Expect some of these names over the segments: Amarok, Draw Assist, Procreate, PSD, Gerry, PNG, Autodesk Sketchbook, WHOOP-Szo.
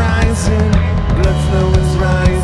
rising, blood flow is rising.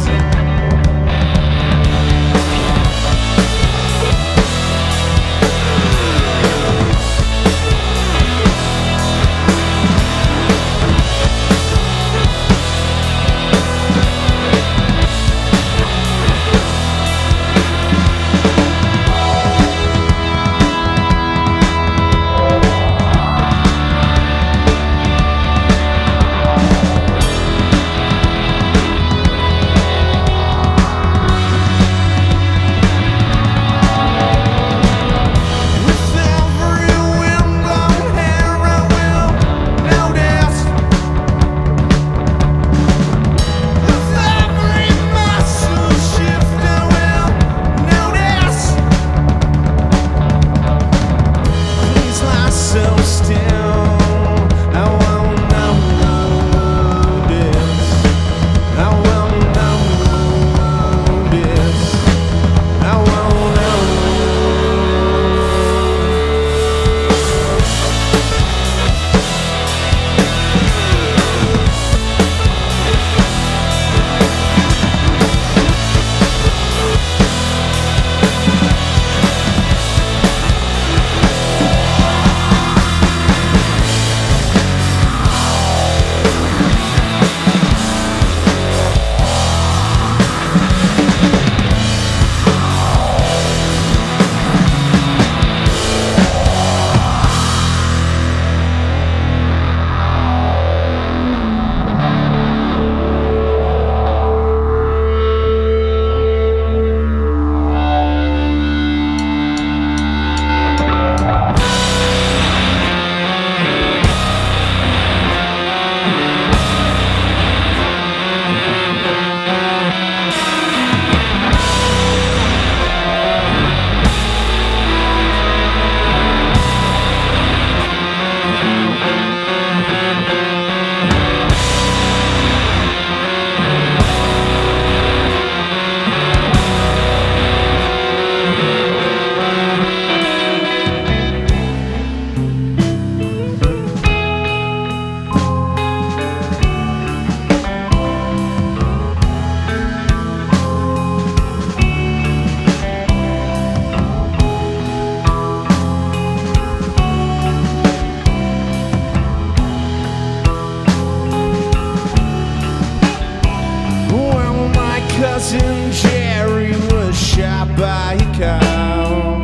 Cousin Gerry was shot by a cow.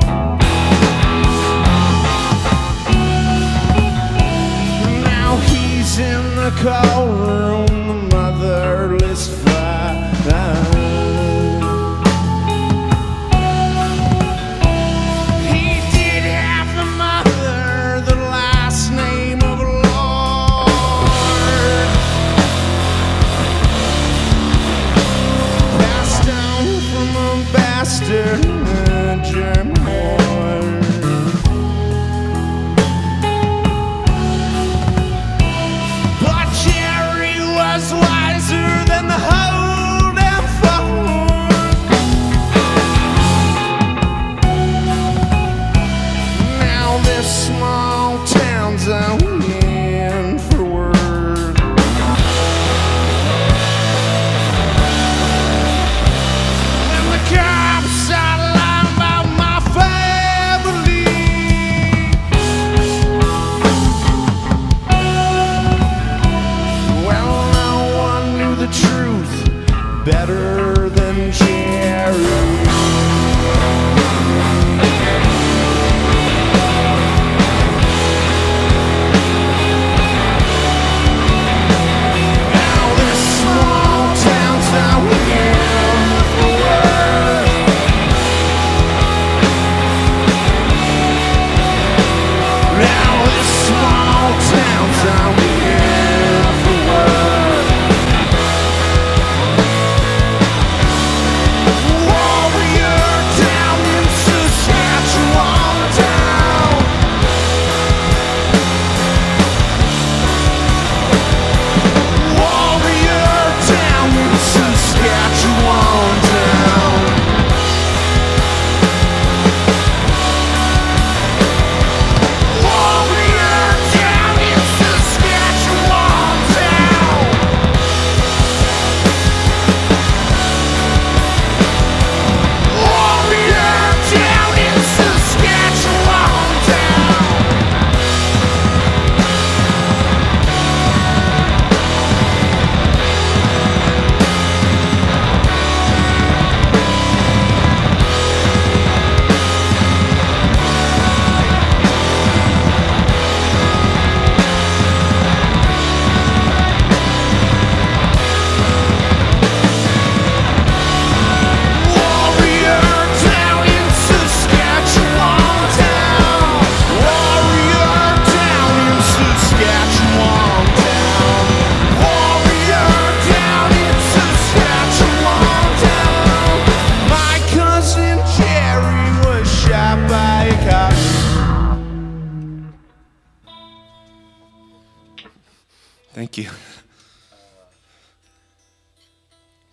Now he's in the cold room, the motherless flock. He did have the mother, the last name of a lord. Bastard in German war. But Gerry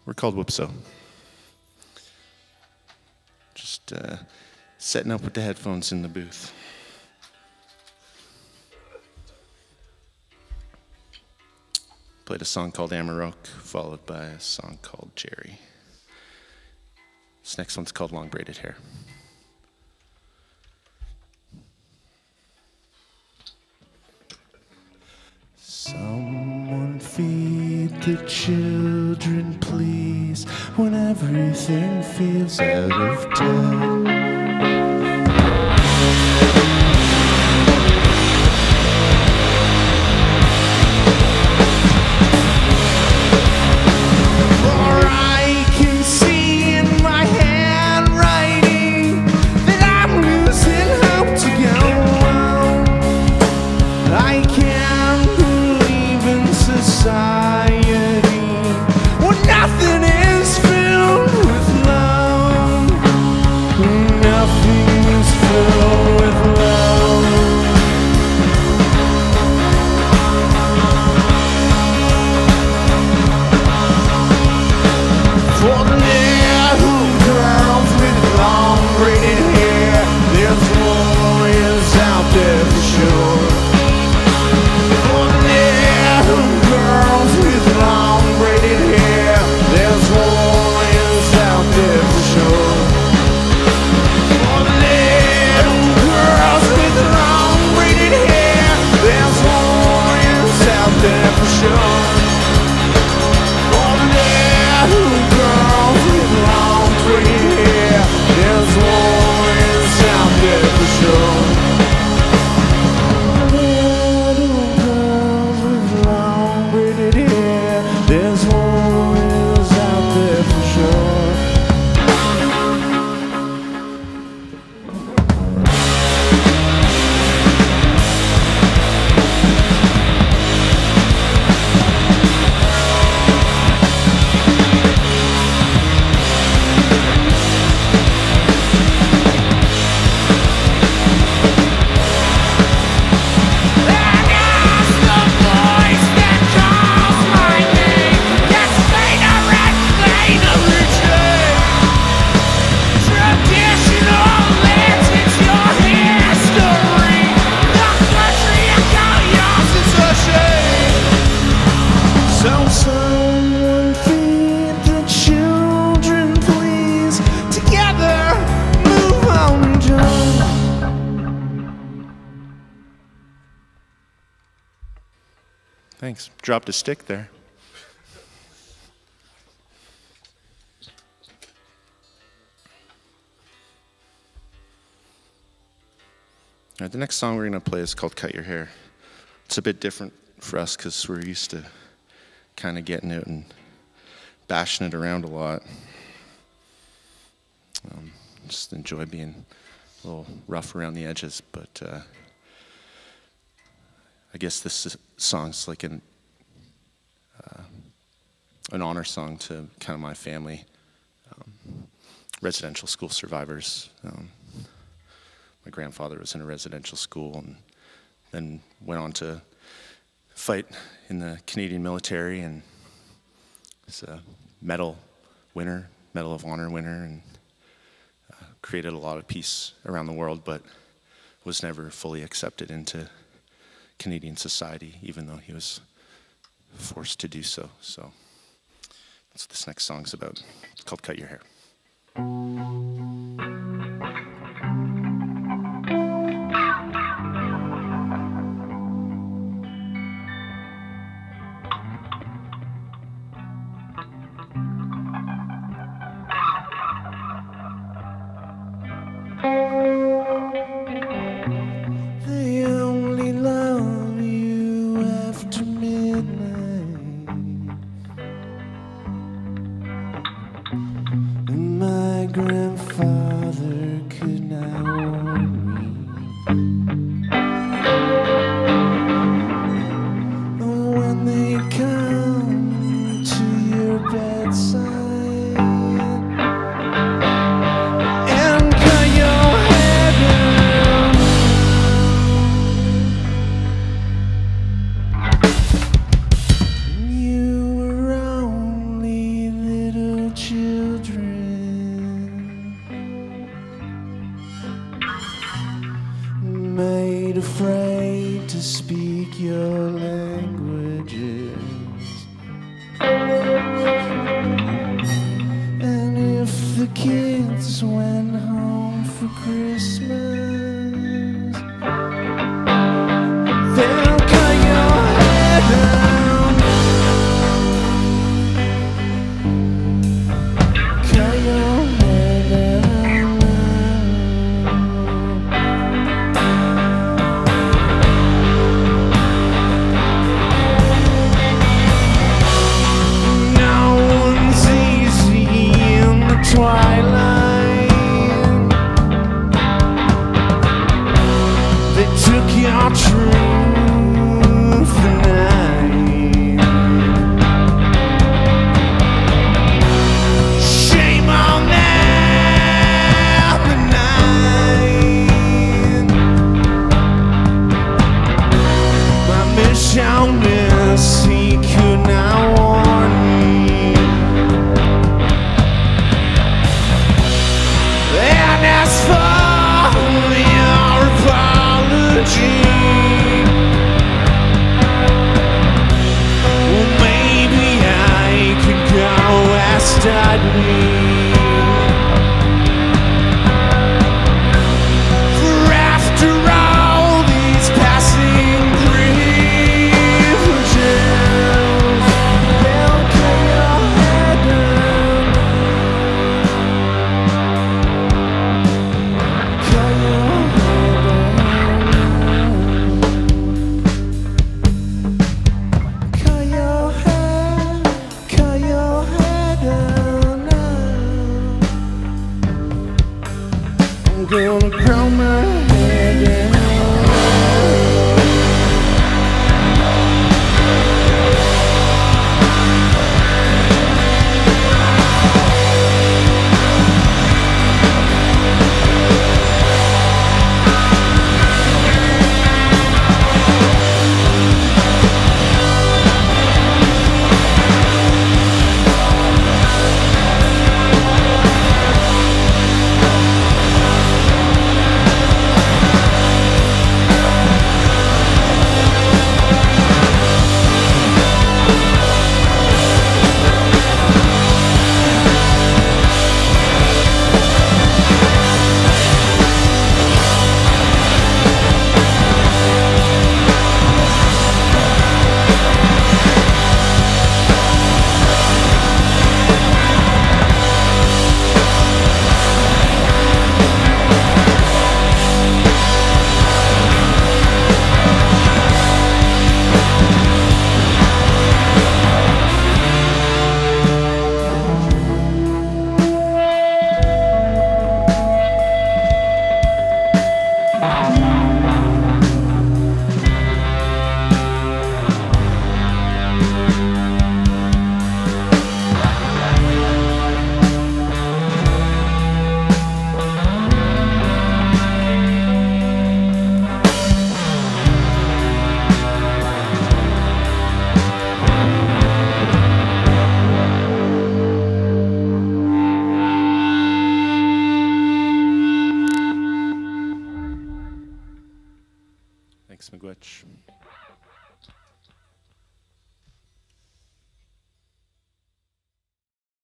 We're called WHOOP-Szo. Just setting up with the headphones in the booth. Played a song called Amarok, followed by a song called Gerry. This next one's called Long Braided Hair. Someone feed the children, please, when everything feels out of touch. Thanks. Dropped a stick there. All right, the next song we're going to play is called Cut Your Hair. It's a bit different for us because we're used to kind of getting it and bashing it around a lot. Just enjoy being a little rough around the edges, but I guess this song's like an honor song to kind of my family, residential school survivors. My grandfather was in a residential school and then went on to fight in the Canadian military and was a medal winner, Medal of Honor winner, and created a lot of peace around the world, but was never fully accepted into Canadian society, even though he was forced to do so. So that's what this next song's about. It's called Cut Your Hair. Grandfather the kids went home for Christmas. They'll cut your head down. Cut your head down. No one's easy in the twilight. They took your truth tonight. Shame on them tonight. My missionaries, he could not warn me. And as for your apology, well, maybe I could go west at me. For after all these passing privileges, they'll cut your head down. Cut your head down. Cut your head down now. I'm gonna